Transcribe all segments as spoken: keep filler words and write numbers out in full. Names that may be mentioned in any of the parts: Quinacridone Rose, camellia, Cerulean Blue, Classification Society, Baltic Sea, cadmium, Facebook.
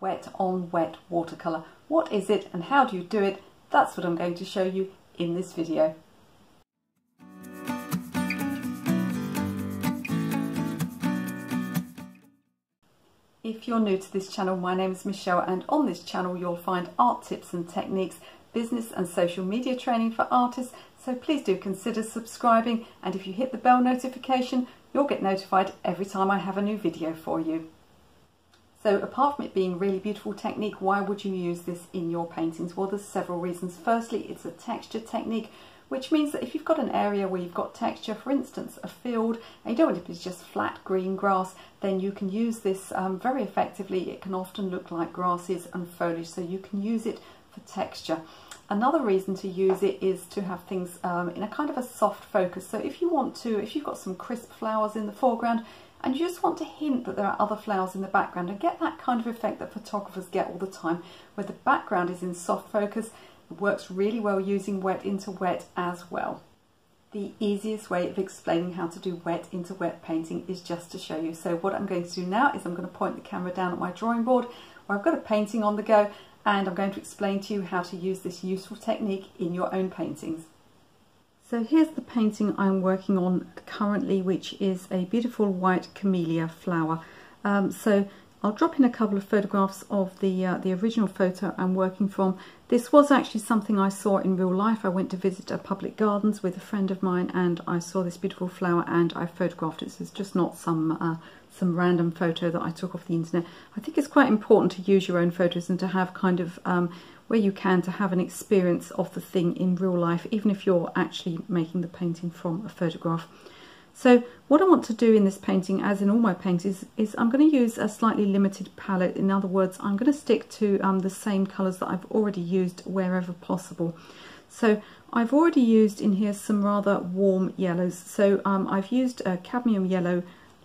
wet on wet watercolor. What is it and how do you do it? That's what I'm going to show you in this video. If you're new to this channel, my name is Michelle, and on this channel you'll find art tips and techniques, business and social media training for artists, so please do consider subscribing, and if you hit the bell notification you'll get notified every time I have a new video for you. So apart from it being a really beautiful technique, why would you use this in your paintings? Well, there's several reasons. Firstly, it's a texture technique, which means that if you've got an area where you've got texture, for instance a field, and you don't want it to be just flat green grass, then you can use this um, very effectively. It can often look like grasses and foliage, so you can use it for texture. Another reason to use it is to have things um, in a kind of a soft focus. So if you want to, if you've got some crisp flowers in the foreground and you just want to hint that there are other flowers in the background and get that kind of effect that photographers get all the time, where the background is in soft focus, it works really well using wet into wet as well. The easiest way of explaining how to do wet into wet painting is just to show you. So what I'm going to do now is I'm going to point the camera down at my drawing board where I've got a painting on the go, and I'm going to explain to you how to use this useful technique in your own paintings. So here's the painting I'm working on currently, which is a beautiful white camellia flower. Um, so I'll drop in a couple of photographs of the, uh, the original photo I'm working from. This was actually something I saw in real life. I went to visit a public gardens with a friend of mine and I saw this beautiful flower and I photographed it. So it's just not some uh, some random photo that I took off the internet. I think it's quite important to use your own photos and to have kind of, um, where you can, to have an experience of the thing in real life, even if you're actually making the painting from a photograph. So what I want to do in this painting, as in all my paintings, is I'm going to use a slightly limited palette. In other words, I'm going to stick to um, the same colours that I've already used wherever possible. So I've already used in here some rather warm yellows. So um, I've used a cadmium yellow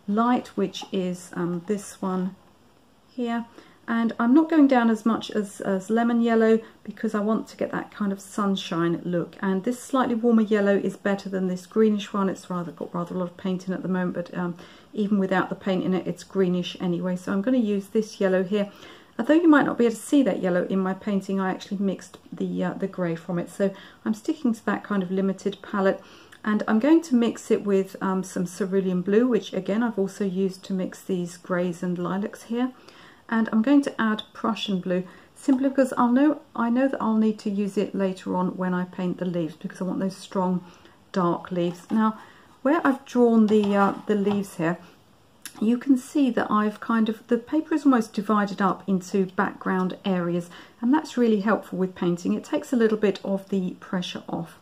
light, which is um, this one here. And I'm not going down as much as, as lemon yellow because I want to get that kind of sunshine look. And this slightly warmer yellow is better than this greenish one. It's rather got rather a lot of paint in it at the moment, but um, even without the paint in it, it's greenish anyway. So I'm going to use this yellow here. Although you might not be able to see that yellow in my painting, I actually mixed the, uh, the grey from it. So I'm sticking to that kind of limited palette. And I'm going to mix it with um, some cerulean blue, which again I've also used to mix these greys and lilacs here. And I'm going to add Prussian blue simply because I'll know, I know that I'll need to use it later on when I paint the leaves, because I want those strong dark leaves. Now, where I've drawn the, uh, the leaves here, you can see that I've kind of, the paper is almost divided up into background areas, and that's really helpful with painting. It takes a little bit of the pressure off.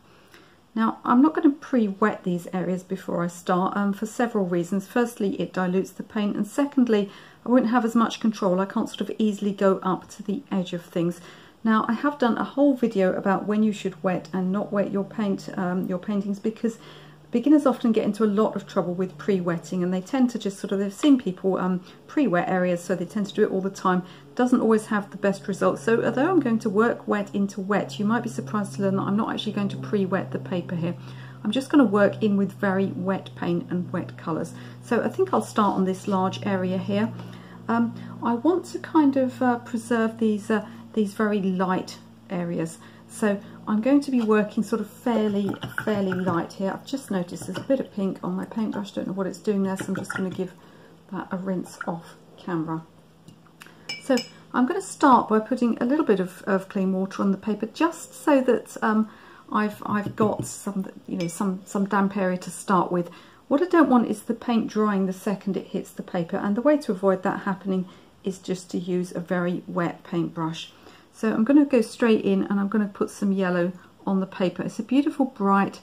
Now, I'm not going to pre-wet these areas before I start um, for several reasons. Firstly, it dilutes the paint, and secondly, I won't have as much control. I can't sort of easily go up to the edge of things. Now, I have done a whole video about when you should wet and not wet your paint, um, your paintings, because beginners often get into a lot of trouble with pre-wetting, and they tend to just sort of, they've seen people um, pre-wet areas, so they tend to do it all the time. Doesn't always have the best results. So although I'm going to work wet into wet, you might be surprised to learn that I'm not actually going to pre-wet the paper here. I'm just going to work in with very wet paint and wet colours. So I think I'll start on this large area here. Um, I want to kind of uh, preserve these, uh, these very light areas. So I'm going to be working sort of fairly, fairly light here. I've just noticed there's a bit of pink on my paintbrush. Don't know what it's doing there, so I'm just going to give that a rinse off camera. So I'm going to start by putting a little bit of, of clean water on the paper, just so that um, I've I've got some you know some some damp area to start with. What I don't want is the paint drying the second it hits the paper, and the way to avoid that happening is just to use a very wet paintbrush. So I'm going to go straight in and I'm going to put some yellow on the paper. It's a beautiful, bright,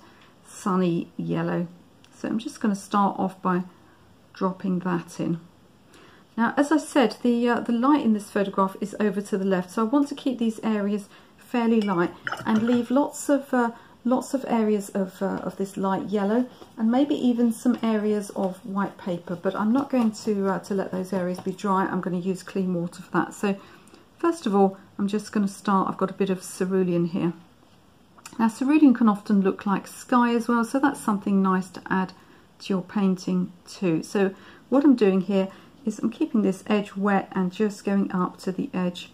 sunny yellow. So I'm just going to start off by dropping that in. Now, as I said, the, uh, the light in this photograph is over to the left, so I want to keep these areas fairly light and leave lots of, uh, lots of areas of, uh, of this light yellow, and maybe even some areas of white paper, but I'm not going to, uh, to let those areas be dry. I'm going to use clean water for that. So first of all, I'm just going to start, I've got a bit of cerulean here. Now, cerulean can often look like sky as well, so that's something nice to add to your painting too. So what I'm doing here is I'm keeping this edge wet and just going up to the edge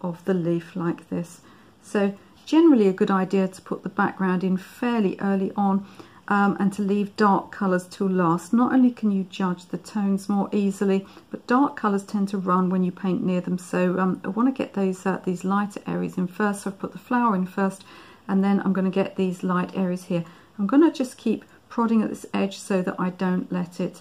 of the leaf like this. So generally a good idea to put the background in fairly early on, um, and to leave dark colours till last. Not only can you judge the tones more easily, but dark colours tend to run when you paint near them, so um, I want to get those uh, these lighter areas in first. So I've put the flower in first, and then I'm going to get these light areas here. I'm going to just keep prodding at this edge so that I don't let it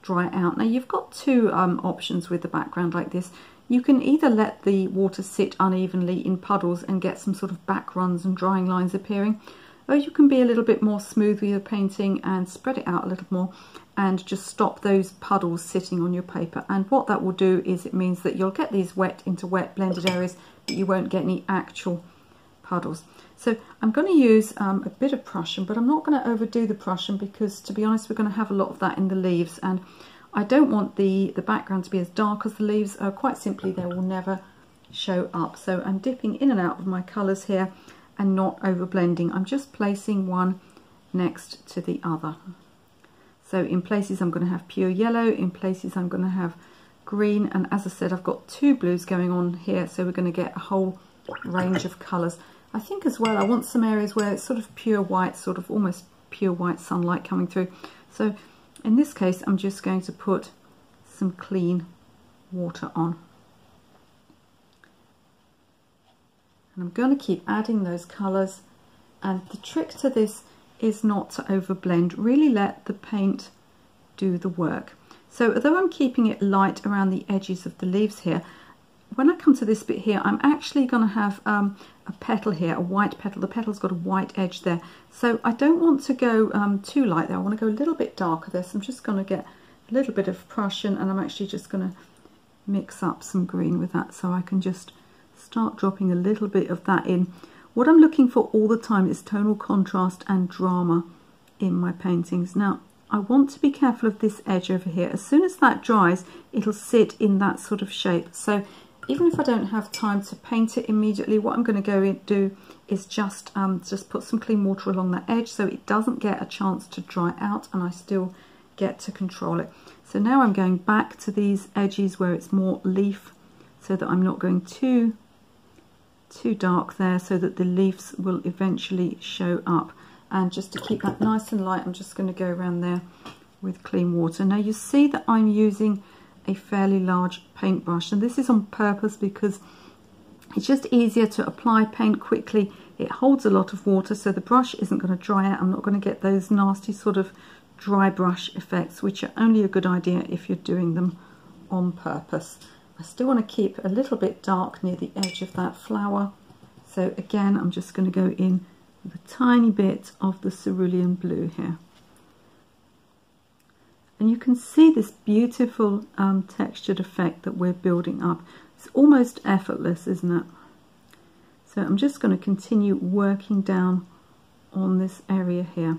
dry out. Now you've got two um, options with the background like this. You can either let the water sit unevenly in puddles and get some sort of back runs and drying lines appearing, or you can be a little bit more smooth with your painting and spread it out a little more and just stop those puddles sitting on your paper. And what that will do is it means that you'll get these wet into wet blended areas, but you won't get any actual puddles. So I'm going to use um, a bit of Prussian, but I'm not going to overdo the Prussian because, to be honest, we're going to have a lot of that in the leaves, and I don't want the, the background to be as dark as the leaves. Uh, quite simply, they will never show up. So I'm dipping in and out of my colours here and not over blending. I'm just placing one next to the other. So in places I'm going to have pure yellow, in places I'm going to have green, and as I said, I've got two blues going on here, so we're going to get a whole range of colours. I think as well I want some areas where it's sort of pure white, sort of almost pure white sunlight coming through. So in this case I'm just going to put some clean water on. And I'm going to keep adding those colours, and the trick to this is not to overblend. Really let the paint do the work. So although I'm keeping it light around the edges of the leaves here, when I come to this bit here, I'm actually going to have um, a petal here, a white petal. The petal's got a white edge there. So I don't want to go um, too light there. I want to go a little bit darker there. So I'm just going to get a little bit of Prussian, and I'm actually just going to mix up some green with that so I can just start dropping a little bit of that in. What I'm looking for all the time is tonal contrast and drama in my paintings. Now, I want to be careful of this edge over here. As soon as that dries, it'll sit in that sort of shape. So even if I don't have time to paint it immediately, what I'm going to go and do is just um, just put some clean water along that edge so it doesn't get a chance to dry out and I still get to control it. So now I'm going back to these edges where it's more leaf so that I'm not going too, too dark there, so that the leaves will eventually show up. And just to keep that nice and light, I'm just going to go around there with clean water. Now you see that I'm using a fairly large paintbrush, and this is on purpose because it's just easier to apply paint quickly. It holds a lot of water, so the brush isn't going to dry out. I'm not going to get those nasty sort of dry brush effects, which are only a good idea if you're doing them on purpose. I still want to keep a little bit dark near the edge of that flower, so again I'm just going to go in with a tiny bit of the cerulean blue here. And you can see this beautiful um, textured effect that we're building up. It's almost effortless, isn't it? So I'm just going to continue working down on this area here.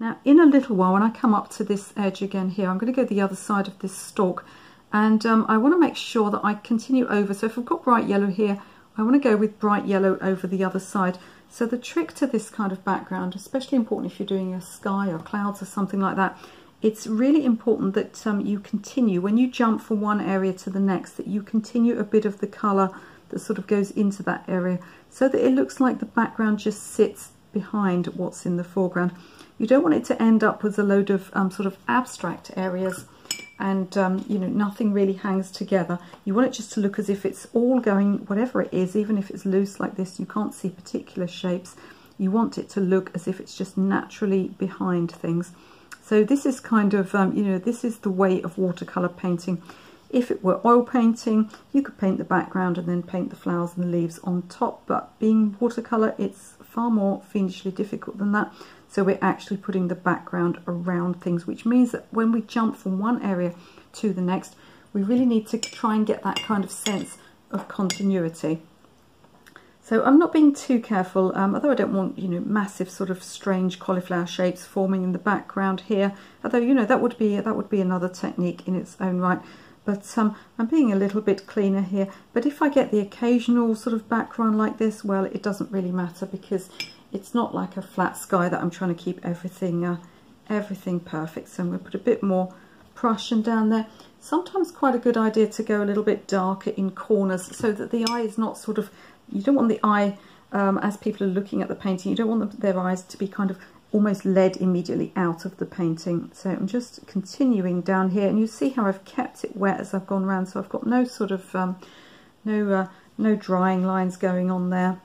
Now in a little while, when I come up to this edge again here, I'm going to go the other side of this stalk, and um, I want to make sure that I continue over. So if I've got bright yellow here, I want to go with bright yellow over the other side. So the trick to this kind of background, especially important if you're doing a sky or clouds or something like that, it's really important that um, you continue, when you jump from one area to the next, that you continue a bit of the colour that sort of goes into that area so that it looks like the background just sits behind what's in the foreground. You don't want it to end up with a load of um, sort of abstract areas and um, you know, nothing really hangs together. You want it just to look as if it's all going, whatever it is, even if it's loose like this, you can't see particular shapes. You want it to look as if it's just naturally behind things. So this is kind of, um, you know, this is the way of watercolour painting. If it were oil painting, you could paint the background and then paint the flowers and the leaves on top, but being watercolour, it's far more fiendishly difficult than that. So we're actually putting the background around things, which means that when we jump from one area to the next, we really need to try and get that kind of sense of continuity. So I'm not being too careful, um, although I don't want, you know, massive sort of strange cauliflower shapes forming in the background here. Although, you know, that would be that would be another technique in its own right. But um, I'm being a little bit cleaner here. But if I get the occasional sort of background like this, well, it doesn't really matter because it's not like a flat sky that I'm trying to keep everything uh, everything perfect. So I'm going to put a bit more Prussian down there. Sometimes quite a good idea to go a little bit darker in corners so that the eye is not sort of, you don't want the eye, um, as people are looking at the painting, you don't want them, their eyes to be kind of almost led immediately out of the painting. So I'm just continuing down here, and you see how I've kept it wet as I've gone round, so I've got no sort of, um, no, uh, no drying lines going on there.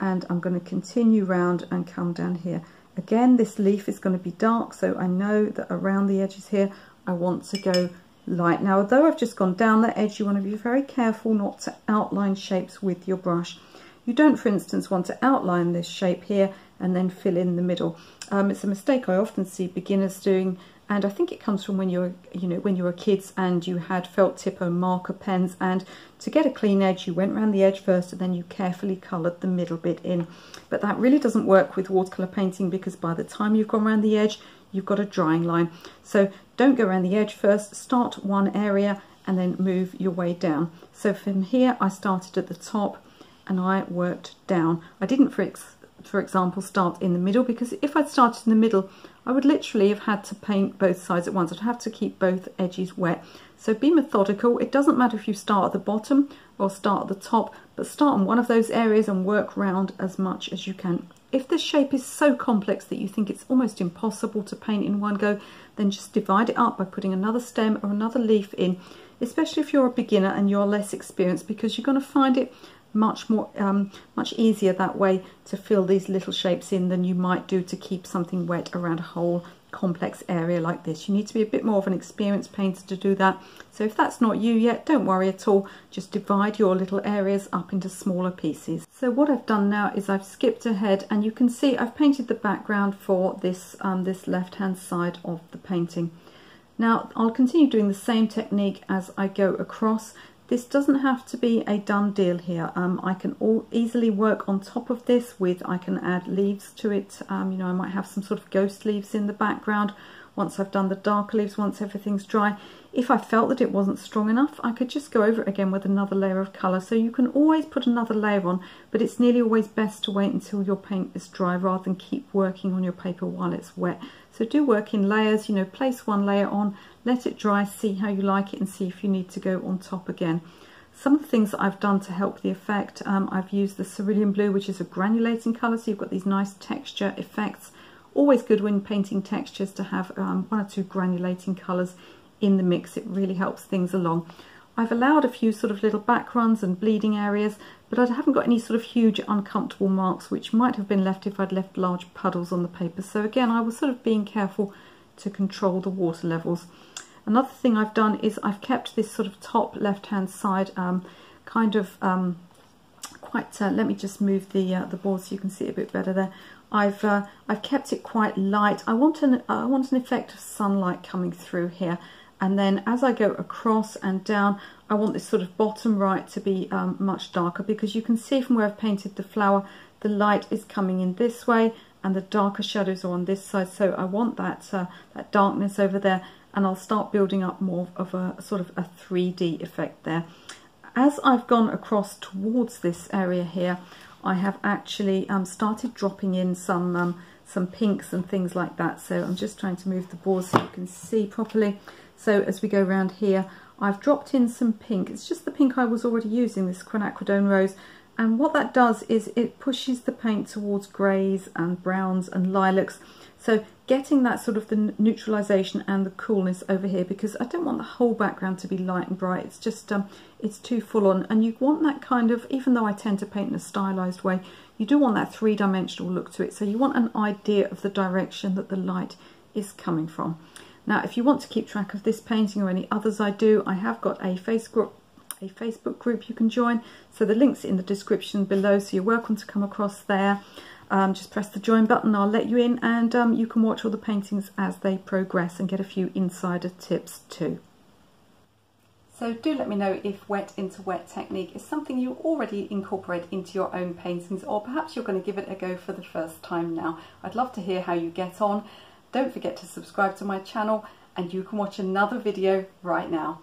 And I'm going to continue round and come down here. Again, this leaf is going to be dark, so I know that around the edges here I want to go light. Now, although I've just gone down that edge, you want to be very careful not to outline shapes with your brush. You don't, for instance, want to outline this shape here and then fill in the middle. Um, it's a mistake I often see beginners doing, and I think it comes from when you were, you know, when you were kids and you had felt tip and marker pens, and to get a clean edge you went round the edge first and then you carefully coloured the middle bit in. But that really doesn't work with watercolour painting, because by the time you've gone round the edge you've got a drying line. So don't go around the edge first, start one area and then move your way down. So from here I started at the top and I worked down. I didn't, for ex for example, start in the middle, because if I'd started in the middle I would literally have had to paint both sides at once. I'd have to keep both edges wet. So be methodical. It doesn't matter if you start at the bottom or start at the top, but start on one of those areas and work round as much as you can. If the shape is so complex that you think it's almost impossible to paint in one go, then just divide it up by putting another stem or another leaf in, especially if you're a beginner and you're less experienced, because you're going to find it much more um, much easier that way to fill these little shapes in than you might do to keep something wet around a whole complex area like this. You need to be a bit more of an experienced painter to do that. So if that's not you yet, don't worry at all, just divide your little areas up into smaller pieces. So what I've done now is I've skipped ahead, and you can see I've painted the background for this, um, this left hand side of the painting. Now I'll continue doing the same technique as I go across. This doesn't have to be a done deal here. Um, I can all easily work on top of this with, I can add leaves to it. Um, you know, I might have some sort of ghost leaves in the background. Once I've done the darker leaves, once everything's dry, if I felt that it wasn't strong enough, I could just go over it again with another layer of colour. So you can always put another layer on, but it's nearly always best to wait until your paint is dry rather than keep working on your paper while it's wet. So do work in layers, you know, place one layer on, let it dry, see how you like it and see if you need to go on top again. Some of the things that I've done to help the effect, um, I've used the Cerulean Blue, which is a granulating colour, so you've got these nice texture effects. Always good when painting textures to have um, one or two granulating colours in the mix. It really helps things along. I've allowed a few sort of little back runs and bleeding areas, but I haven't got any sort of huge uncomfortable marks which might have been left if I'd left large puddles on the paper. So again, I was sort of being careful to control the water levels. Another thing I've done is I've kept this sort of top left hand side um, kind of um, quite, uh, let me just move the, uh, the board so you can see it a bit better there. I've, uh, I've kept it quite light. I want an, I want an effect of sunlight coming through here, and then as I go across and down I want this sort of bottom right to be um, much darker, because you can see from where I've painted the flower the light is coming in this way and the darker shadows are on this side, so I want that, uh, that darkness over there, and I'll start building up more of a sort of a three D effect there. As I've gone across towards this area here, I have actually um, started dropping in some um, some pinks and things like that. So I'm just trying to move the board so you can see properly. So as we go around here, I've dropped in some pink. It's just the pink I was already using, this Quinacridone Rose. And what that does is it pushes the paint towards greys and browns and lilacs. So getting that sort of the neutralisation and the coolness over here, because I don't want the whole background to be light and bright. It's just, um, it's too full on. And you want that kind of, even though I tend to paint in a stylised way, you do want that three-dimensional look to it. So you want an idea of the direction that the light is coming from. Now, if you want to keep track of this painting or any others I do, I have got a Facebook a Facebook group you can join. So the link's in the description below, so you're welcome to come across there. Um, just press the join button, I'll let you in, and um, you can watch all the paintings as they progress and get a few insider tips too. So do let me know if wet into wet technique is something you already incorporate into your own paintings, or perhaps you're going to give it a go for the first time now. I'd love to hear how you get on. Don't forget to subscribe to my channel, and you can watch another video right now.